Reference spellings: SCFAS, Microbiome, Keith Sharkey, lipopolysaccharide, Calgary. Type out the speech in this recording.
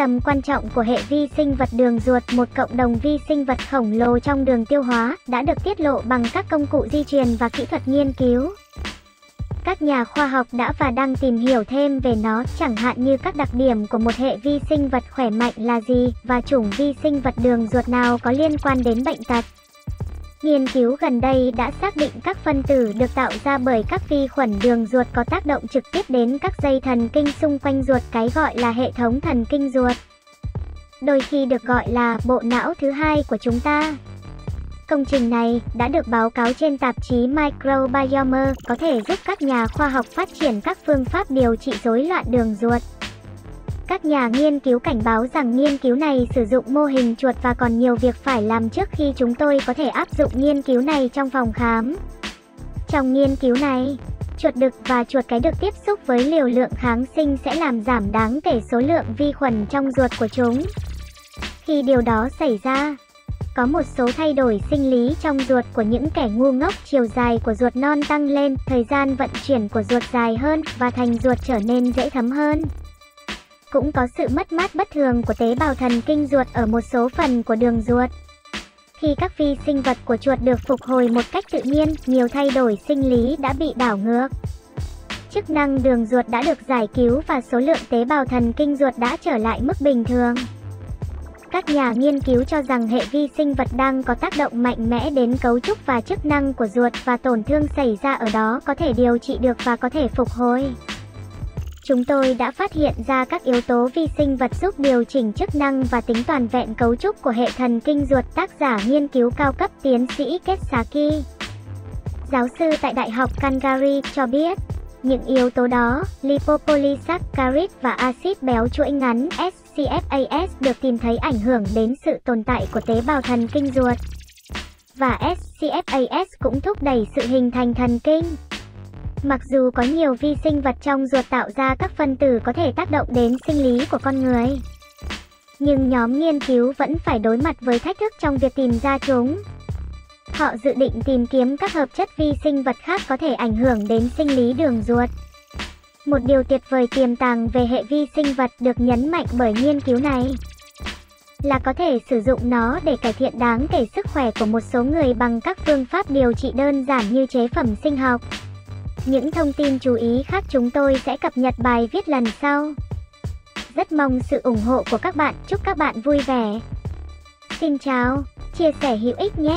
tầm quan trọng của hệ vi sinh vật đường ruột, một cộng đồng vi sinh vật khổng lồ trong đường tiêu hóa, đã được tiết lộ bằng các công cụ di truyền và kỹ thuật nghiên cứu. Các nhà khoa học đã và đang tìm hiểu thêm về nó, chẳng hạn như các đặc điểm của một hệ vi sinh vật khỏe mạnh là gì và chủng vi sinh vật đường ruột nào có liên quan đến bệnh tật. Nghiên cứu gần đây đã xác định các phân tử được tạo ra bởi các vi khuẩn đường ruột có tác động trực tiếp đến các dây thần kinh xung quanh ruột, cái gọi là hệ thống thần kinh ruột, đôi khi được gọi là bộ não thứ hai của chúng ta. Công trình này đã được báo cáo trên tạp chí Microbiome, có thể giúp các nhà khoa học phát triển các phương pháp điều trị rối loạn đường ruột. Các nhà nghiên cứu cảnh báo rằng nghiên cứu này sử dụng mô hình chuột và còn nhiều việc phải làm trước khi chúng tôi có thể áp dụng nghiên cứu này trong phòng khám. Trong nghiên cứu này, chuột đực và chuột cái được tiếp xúc với liều lượng kháng sinh sẽ làm giảm đáng kể số lượng vi khuẩn trong ruột của chúng. Khi điều đó xảy ra, có một số thay đổi sinh lý trong ruột của những kẻ ngu ngốc, chiều dài của ruột non tăng lên, thời gian vận chuyển của ruột dài hơn và thành ruột trở nên dễ thấm hơn. Cũng có sự mất mát bất thường của tế bào thần kinh ruột ở một số phần của đường ruột. Khi các vi sinh vật của chuột được phục hồi một cách tự nhiên, nhiều thay đổi sinh lý đã bị đảo ngược. Chức năng đường ruột đã được giải cứu và số lượng tế bào thần kinh ruột đã trở lại mức bình thường. Các nhà nghiên cứu cho rằng hệ vi sinh vật đang có tác động mạnh mẽ đến cấu trúc và chức năng của ruột, và tổn thương xảy ra ở đó có thể điều trị được và có thể phục hồi. Chúng tôi đã phát hiện ra các yếu tố vi sinh vật giúp điều chỉnh chức năng và tính toàn vẹn cấu trúc của hệ thần kinh ruột, tác giả nghiên cứu cao cấp tiến sĩ Keith Sharkey, giáo sư tại Đại học Calgary, cho biết. Những yếu tố đó, lipopolysaccharide và axit béo chuỗi ngắn SCFAS, được tìm thấy ảnh hưởng đến sự tồn tại của tế bào thần kinh ruột. Và SCFAS cũng thúc đẩy sự hình thành thần kinh. Mặc dù có nhiều vi sinh vật trong ruột tạo ra các phân tử có thể tác động đến sinh lý của con người, nhưng nhóm nghiên cứu vẫn phải đối mặt với thách thức trong việc tìm ra chúng. Họ dự định tìm kiếm các hợp chất vi sinh vật khác có thể ảnh hưởng đến sinh lý đường ruột. Một điều tuyệt vời tiềm tàng về hệ vi sinh vật được nhấn mạnh bởi nghiên cứu này là có thể sử dụng nó để cải thiện đáng kể sức khỏe của một số người bằng các phương pháp điều trị đơn giản như chế phẩm sinh học. Những thông tin chú ý khác chúng tôi sẽ cập nhật bài viết lần sau. Rất mong sự ủng hộ của các bạn, chúc các bạn vui vẻ. Xin chào, chia sẻ hữu ích nhé!